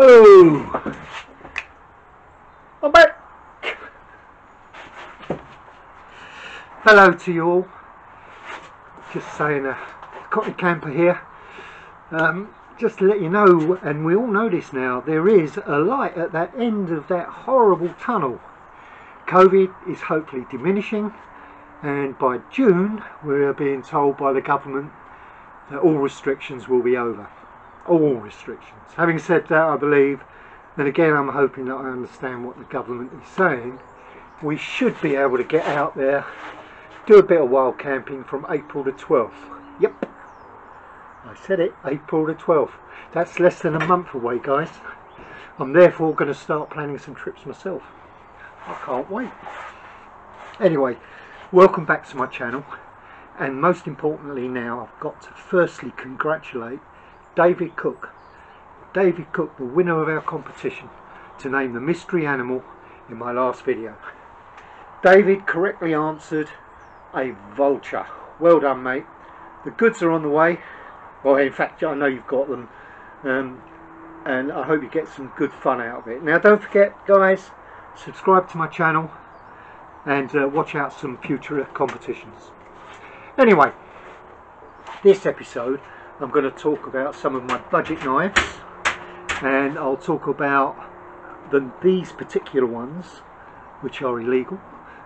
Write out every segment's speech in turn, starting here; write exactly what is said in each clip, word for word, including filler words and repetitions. No! I'm back! Hello to you all. Just saying, a cotton camper here. Um, just to let you know, and we all know this now, there is a light at that end of that horrible tunnel. COVID is hopefully diminishing, and by June we're being told by the government that all restrictions will be over. All restrictions. Having said that, I believe, and again I'm hoping that I understand what the government is saying, we should be able to get out there, do a bit of wild camping from April the twelfth. Yep, I said it, April the twelfth. That's less than a month away, guys. I'm therefore going to start planning some trips myself. I can't wait. Anyway, welcome back to my channel, and most importantly now I've got to firstly congratulate David Cook. David Cook, the winner of our competition to name the mystery animal in my last video. David correctly answered a vulture. Well done, mate. The goods are on the way. Well, in fact, I know you've got them, um, and I hope you get some good fun out of it. Now don't forget, guys, subscribe to my channel and uh, watch out some future competitions. Anyway, this episode I'm going to talk about some of my budget knives, and I'll talk about the, these particular ones, which are illegal.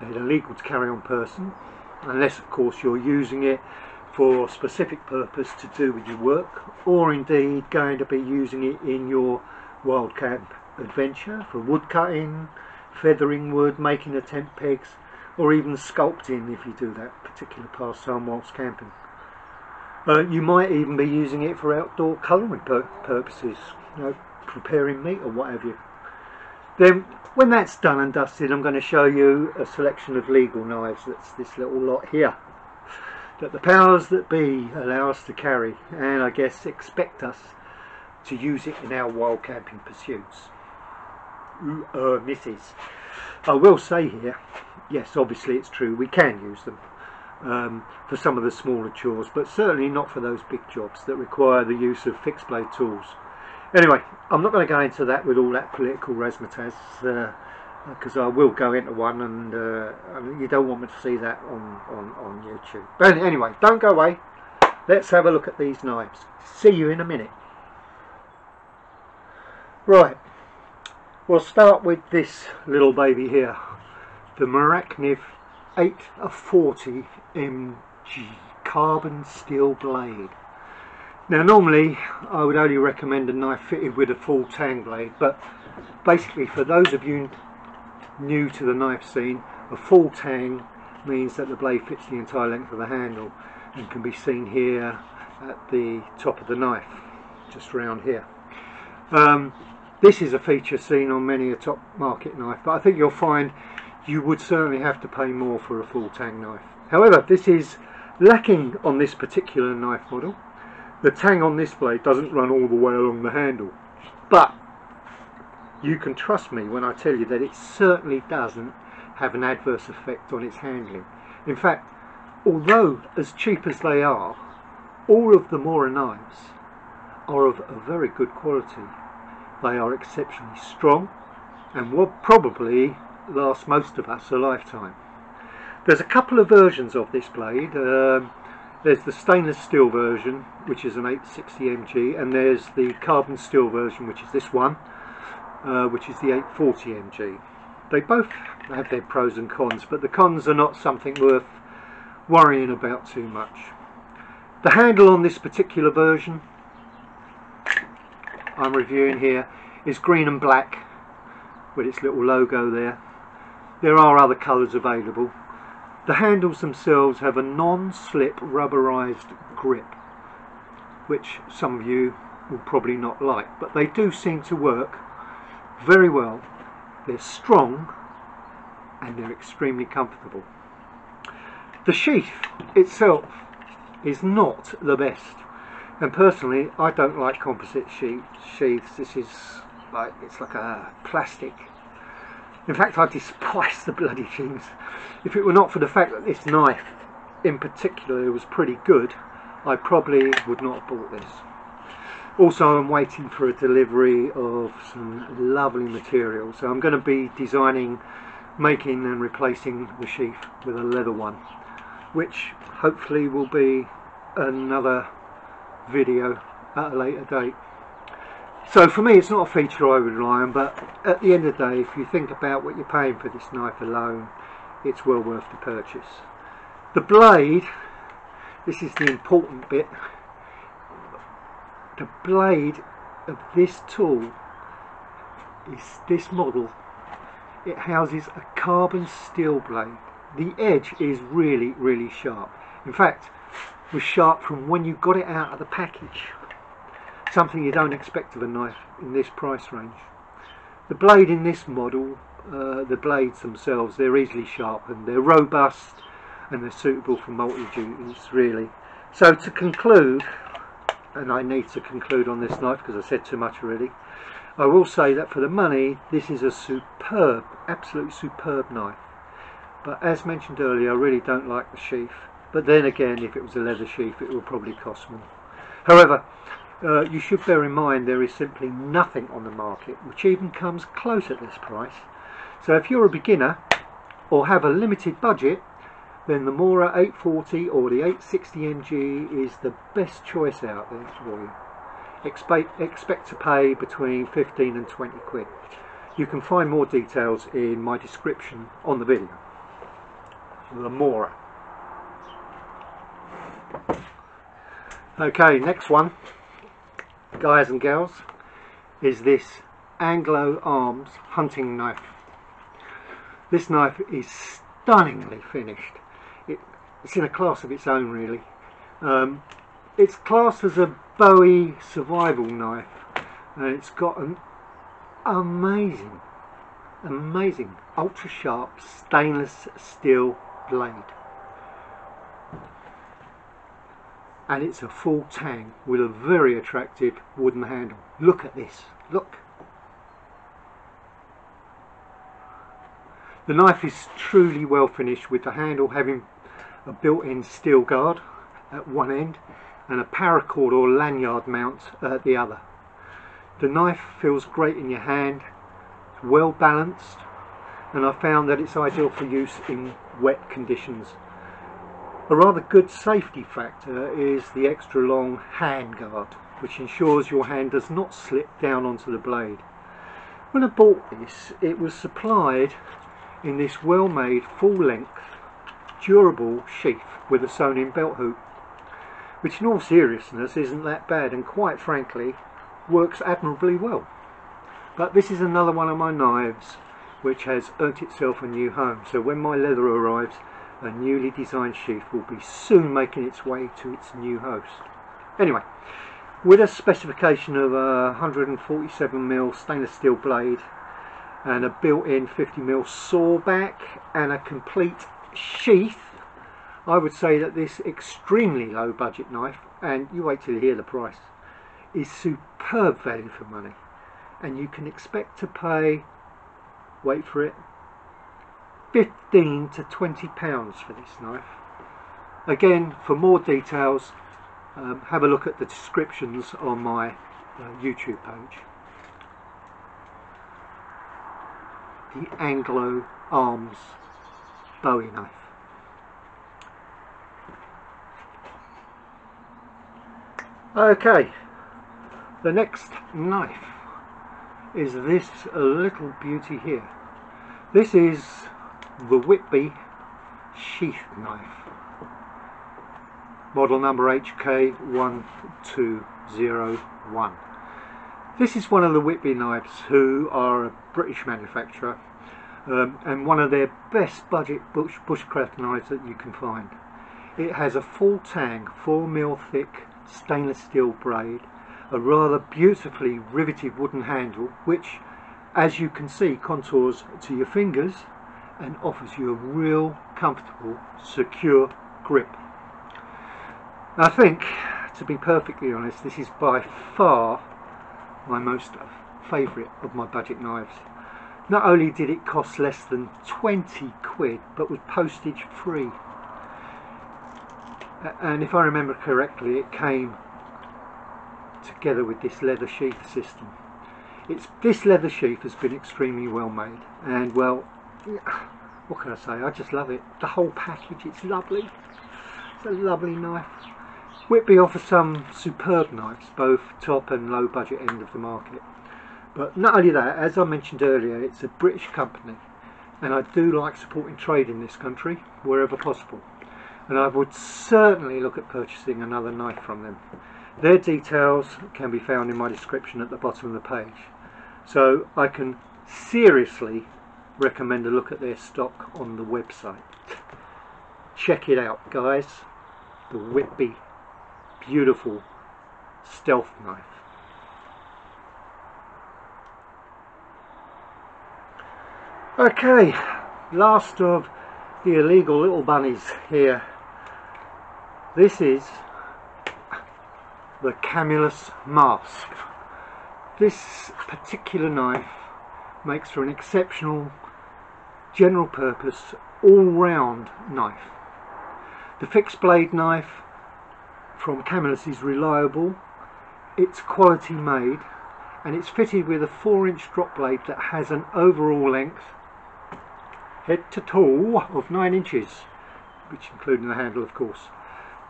They're illegal to carry on person, unless of course you're using it for a specific purpose to do with your work, or indeed going to be using it in your wild camp adventure for wood cutting, feathering wood, making the tent pegs, or even sculpting if you do that particular pastime whilst camping. Uh, you might even be using it for outdoor colouring pur purposes, you know, preparing meat or what have you. Then, when that's done and dusted, I'm going to show you a selection of legal knives. That's this little lot here, that the powers that be allow us to carry, and I guess expect us to use it in our wild camping pursuits. Ooh, uh, misses. I will say here, yes, obviously it's true, we can use them. Um, for some of the smaller chores, but certainly not for those big jobs that require the use of fixed blade tools. Anyway, I'm not going to go into that with all that political razzmatazz, because uh, I will go into one, and uh, I mean, you don't want me to see that on, on, on YouTube. But anyway, don't go away. Let's have a look at these knives. See you in a minute. Right, we'll start with this little baby here, the Morakniv eight forty M G carbon steel blade. Now normally I would only recommend a knife fitted with a full tang blade, but basically for those of you new to the knife scene, a full tang means that the blade fits the entire length of the handle and can be seen here at the top of the knife, just round here. Um, this is a feature seen on many a top market knife, but I think you'll find you would certainly have to pay more for a full tang knife. However, this is lacking on this particular knife model. The tang on this blade doesn't run all the way along the handle, but you can trust me when I tell you that it certainly doesn't have an adverse effect on its handling. In fact, although as cheap as they are, all of the Mora knives are of a very good quality. They are exceptionally strong and will probably last most of us a lifetime. There's a couple of versions of this blade. Um, there's the stainless steel version, which is an eight sixty M G, and there's the carbon steel version, which is this one, uh, which is the eight forty M G. They both have their pros and cons, but the cons are not something worth worrying about too much. The handle on this particular version I'm reviewing here is green and black with its little logo there. There are other colours available. The handles themselves have a non-slip rubberised grip, which some of you will probably not like, but they do seem to work very well. They're strong and they're extremely comfortable. The sheath itself is not the best, and personally I don't like composite sheaths. This is like, it's like a plastic. In fact, I despise the bloody things. If it were not for the fact that this knife in particular was pretty good, I probably would not have bought this. Also, I'm waiting for a delivery of some lovely material, so I'm going to be designing, making and replacing the sheath with a leather one, which hopefully will be another video at a later date. So for me, it's not a feature I would rely on, but at the end of the day, if you think about what you're paying for this knife alone, it's well worth the purchase. The blade, this is the important bit, the blade of this tool is this model. It houses a carbon steel blade. The edge is really, really sharp. In fact, it was sharp from when you got it out of the package. Something you don't expect of a knife in this price range. The blade in this model, uh, the blades themselves, they're easily sharpened, they're robust, and they're suitable for multi-duties, really. So to conclude, and I need to conclude on this knife because I said too much already, I will say that for the money, this is a superb, absolutely superb knife. But as mentioned earlier, I really don't like the sheath. But then again, if it was a leather sheath, it would probably cost more. However, Uh, you should bear in mind there is simply nothing on the market which even comes close at this price. So if you're a beginner or have a limited budget, then the Mora eight forty or the eight sixty M G is the best choice out there for you. Expect, expect to pay between fifteen and twenty quid. You can find more details in my description on the video. The Mora. Okay, next one, guys and gals, is this Anglo Arms hunting knife. This knife is stunningly finished. It, it's in a class of its own, really. Um, it's classed as a Bowie survival knife, and it's got an amazing, amazing ultra sharp stainless steel blade. And it's a full tang with a very attractive wooden handle. Look at this, look. The knife is truly well finished, with the handle having a built-in steel guard at one end and a paracord or lanyard mount at the other. The knife feels great in your hand, it's well balanced, and I found that it's ideal for use in wet conditions. A rather good safety factor is the extra long hand guard, which ensures your hand does not slip down onto the blade. When I bought this, it was supplied in this well-made full-length durable sheath with a sewn-in belt hoop, which in all seriousness isn't that bad and quite frankly works admirably well. But this is another one of my knives which has earned itself a new home, so when my leather arrives, a newly designed sheath will be soon making its way to its new host. Anyway, with a specification of a one hundred forty-seven millimeter stainless steel blade and a built-in fifty millimeter saw back and a complete sheath, I would say that this extremely low budget knife, and you wait till you hear the price, is superb value for money, and you can expect to pay, wait for it, fifteen to twenty pounds for this knife. Again, for more details, um, have a look at the descriptions on my uh, YouTube page. The Anglo Arms Bowie knife. Okay, the next knife is this little beauty here. This is the Whitby sheath knife, model number H K one two zero one. This is one of the Whitby knives, who are a British manufacturer, um, and one of their best budget bush, bushcraft knives that you can find. It has a full tang, four millimeter thick stainless steel braid, a rather beautifully riveted wooden handle, which, as you can see, contours to your fingers and offers you a real comfortable, secure grip. I think, to be perfectly honest, this is by far my most favourite of my budget knives. Not only did it cost less than twenty quid, but was postage free. And if I remember correctly, it came together with this leather sheath system. It's, this leather sheath has been extremely well made, and well, yeah, what can I say, I just love it. The whole package, it's lovely. It's a lovely knife. Whitby offers some superb knives, both top and low budget end of the market. But not only that, as I mentioned earlier, it's a British company, and I do like supporting trade in this country wherever possible, and I would certainly look at purchasing another knife from them. Their details can be found in my description at the bottom of the page, so I can seriously recommend a look at their stock on the website. Check it out, guys. The Whitby beautiful stealth knife. Okay, last of the illegal little bunnies here. This is the Camillus mask. This particular knife makes for an exceptional general purpose all-round knife. The fixed blade knife from Camillus is reliable, it's quality made, and it's fitted with a four inch drop blade that has an overall length head to toe of nine inches, which including the handle of course.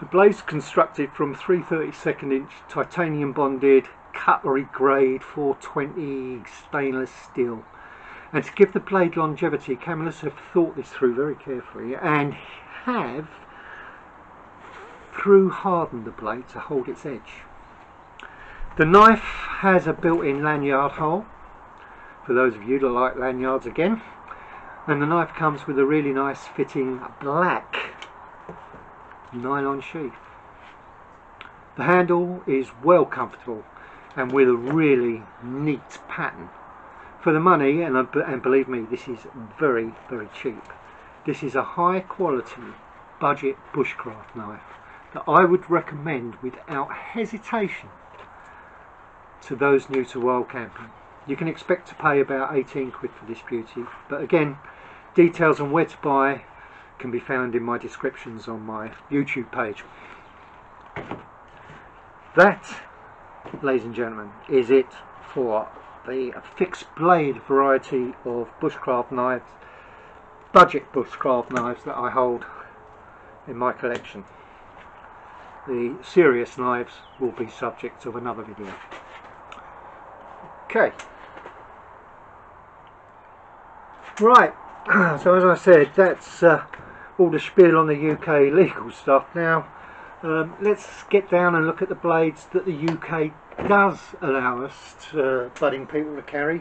The blade's constructed from three thirty-second inch titanium bonded cutlery grade four twenty stainless steel, and to give the blade longevity, Camillus have thought this through very carefully and have through hardened the blade to hold its edge. The knife has a built-in lanyard hole, for those of you that like lanyards again, and the knife comes with a really nice fitting black nylon sheath. The handle is well comfortable and with a really neat pattern. For the money, and, and believe me, this is very, very cheap. This is a high quality budget bushcraft knife that I would recommend without hesitation to those new to wild camping. You can expect to pay about eighteen quid for this beauty, but again, details on where to buy can be found in my descriptions on my YouTube page. That, ladies and gentlemen, is it for the fixed blade variety of bushcraft knives, budget bushcraft knives that I hold in my collection. The serious knives will be subject of another video. Okay, right, so as I said, that's uh, all the spiel on the U K legal stuff. Now um, let's get down and look at the blades that the U K does allow us to, uh, budding people to carry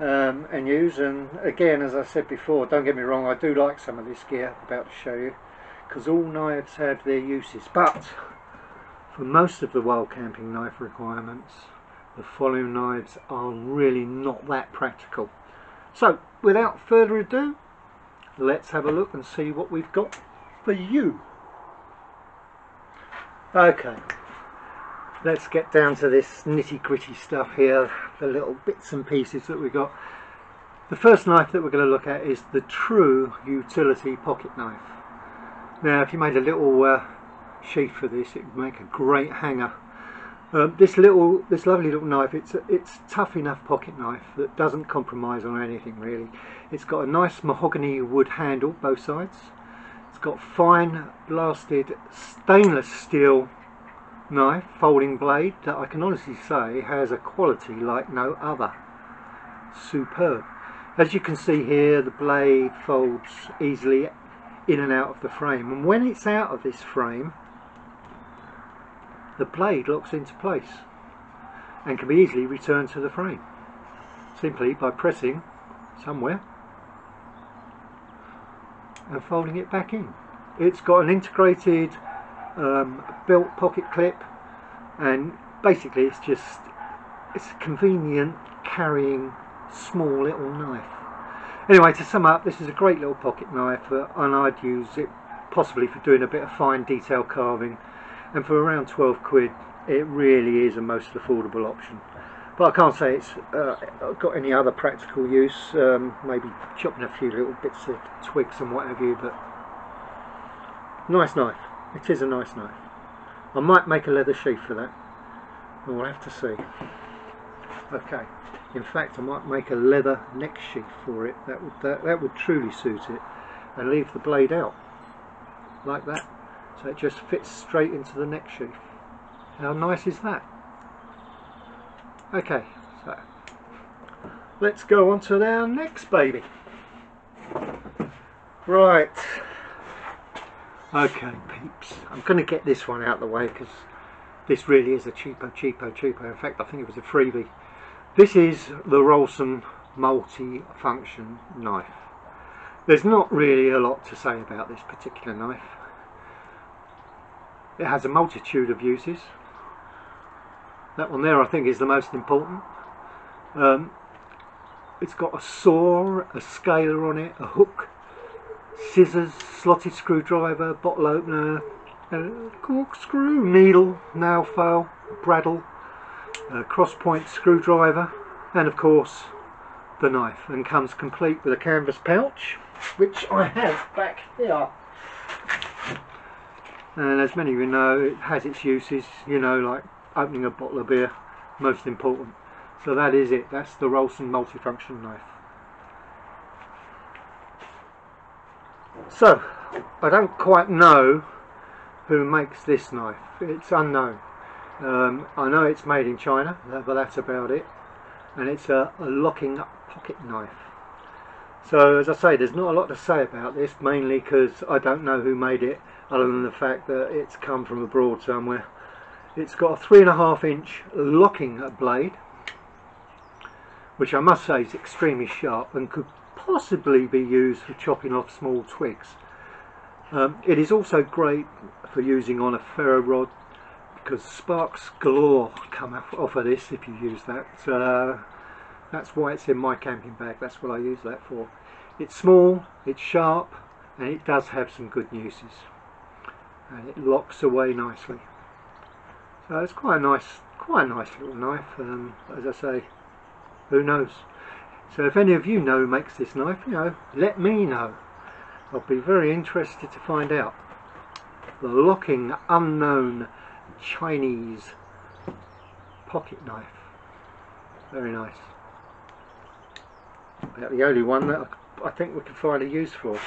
um, and use. And again, as I said before, don't get me wrong, I do like some of this gear I'm about to show you, because all knives have their uses, but for most of the wild camping knife requirements, the following knives are really not that practical. So without further ado, let's have a look and see what we've got for you. Okay, let's get down to this nitty-gritty stuff here, the little bits and pieces that we got. The first knife that we're going to look at is the True Utility pocket knife. Now if you made a little uh, sheath for this, it would make a great hanger. Um, this little, this lovely little knife, it's a, it's tough enough pocket knife that doesn't compromise on anything really. It's got a nice mahogany wood handle, both sides. It's got fine blasted stainless steel knife, folding blade, that I can honestly say has a quality like no other. Superb. As you can see here, the blade folds easily in and out of the frame, and when it's out of this frame, the blade locks into place and can be easily returned to the frame simply by pressing somewhere and folding it back in. It's got an integrated um, belt pocket clip, and basically it's just it's a convenient carrying small little knife. Anyway, to sum up, this is a great little pocket knife, uh, and I'd use it possibly for doing a bit of fine detail carving. And for around twelve quid, it really is a most affordable option. But I can't say it's uh, got any other practical use, um, maybe chopping a few little bits of twigs and what have you, but nice knife. It is a nice knife. I might make a leather sheath for that. We'll have to see. Okay, in fact I might make a leather neck sheath for it. That would, that, that would truly suit it, and leave the blade out like that, so it just fits straight into the neck sheath. How nice is that? Okay, so let's go on to our next baby. Right, okay peeps, I'm going to get this one out of the way because this really is a cheapo, cheapo, cheapo. In fact, I think it was a freebie. This is the Rolson multi-function knife. There's not really a lot to say about this particular knife. It has a multitude of uses. That one there I think is the most important. Um, it's got a saw, a scaler on it, a hook, scissors, slotted screwdriver, bottle opener, a corkscrew, needle, nail file, bradle, a cross point screwdriver, and of course the knife, and comes complete with a canvas pouch, which I have back here. And as many of you know, it has its uses, you know, like opening a bottle of beer, most important. So that is it, that's the Rolson multifunction knife. So I don't quite know who makes this knife, it's unknown. um, I know it's made in China, but that's about it, and it's a, a locking up pocket knife. So as I say, there's not a lot to say about this, mainly because I don't know who made it, other than the fact that it's come from abroad somewhere. It's got a three and a half inch locking blade, which I must say is extremely sharp and could possibly be used for chopping off small twigs. Um, it is also great for using on a ferro rod, because sparks galore come off of this if you use that. Uh, that's why it's in my camping bag, that's what I use that for. It's small, it's sharp, and it does have some good uses, and it locks away nicely. So it's quite a nice, quite a nice little knife. Um, as I say, who knows? So if any of you know who makes this knife, you know, let me know. I'll be very interested to find out. The locking unknown Chinese pocket knife. Very nice. About the only one that I think we can find a use for.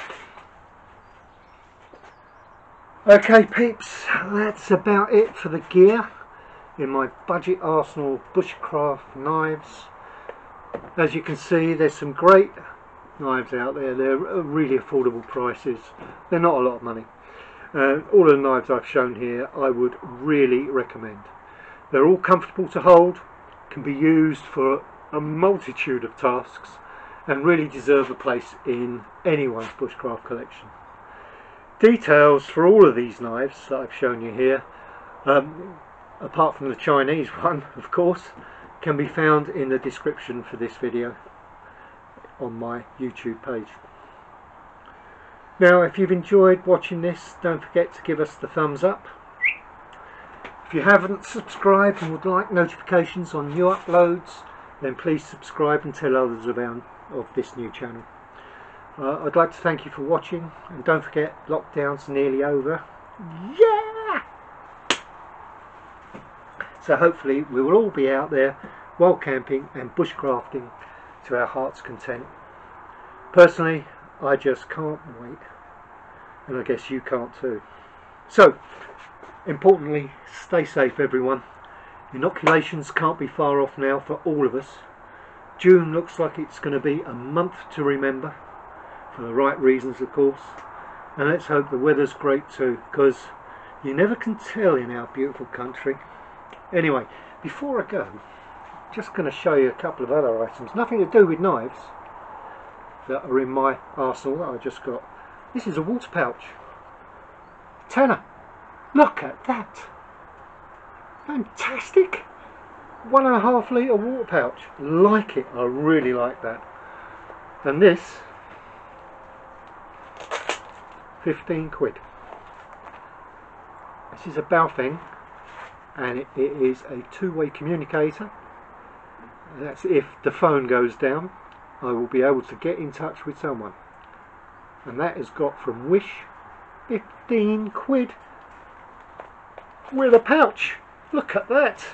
Okay peeps, that's about it for the gear in my budget arsenal bushcraft knives. As you can see, there's some great knives out there. They're really affordable prices, they're not a lot of money. Uh, all the knives I've shown here I would really recommend. They're all comfortable to hold, can be used for a multitude of tasks, and really deserve a place in anyone's bushcraft collection. Details for all of these knives that I've shown you here, um, apart from the Chinese one of course, can be found in the description for this video on my YouTube page. Now if you've enjoyed watching this, don't forget to give us the thumbs up. If you haven't subscribed and would like notifications on new uploads, then please subscribe and tell others about of this new channel. uh, I'd like to thank you for watching, and don't forget, lockdown's nearly over. Yeah! So hopefully we will all be out there while camping and bushcrafting to our heart's content. Personally, I just can't wait, and I guess you can't too. So importantly, stay safe everyone. Inoculations can't be far off now for all of us. June looks like it's going to be a month to remember, for the right reasons of course, and let's hope the weather's great too, because you never can tell in our beautiful country. Anyway, before I go, just going to show you a couple of other items, nothing to do with knives, that are in my arsenal that I just got. This is a water pouch. Tanner, look at that, fantastic. One and a half litre water pouch, like it, I really like that. And this, fifteen quid. This is a Baofeng, and it, it is a two-way communicator. That's if the phone goes down, I will be able to get in touch with someone. And that has got from Wish, fifteen quid with a pouch. Look at that.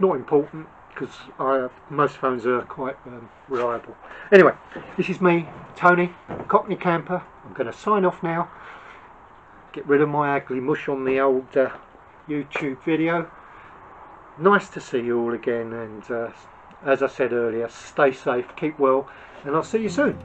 Not important, because I most phones are quite um, reliable. Anyway, this is me, Tony, Cockney Camper. I'm going to sign off now. Get rid of my ugly mush on the old uh, YouTube video. Nice to see you all again, and uh, as I said earlier, stay safe, keep well, and I'll see you soon.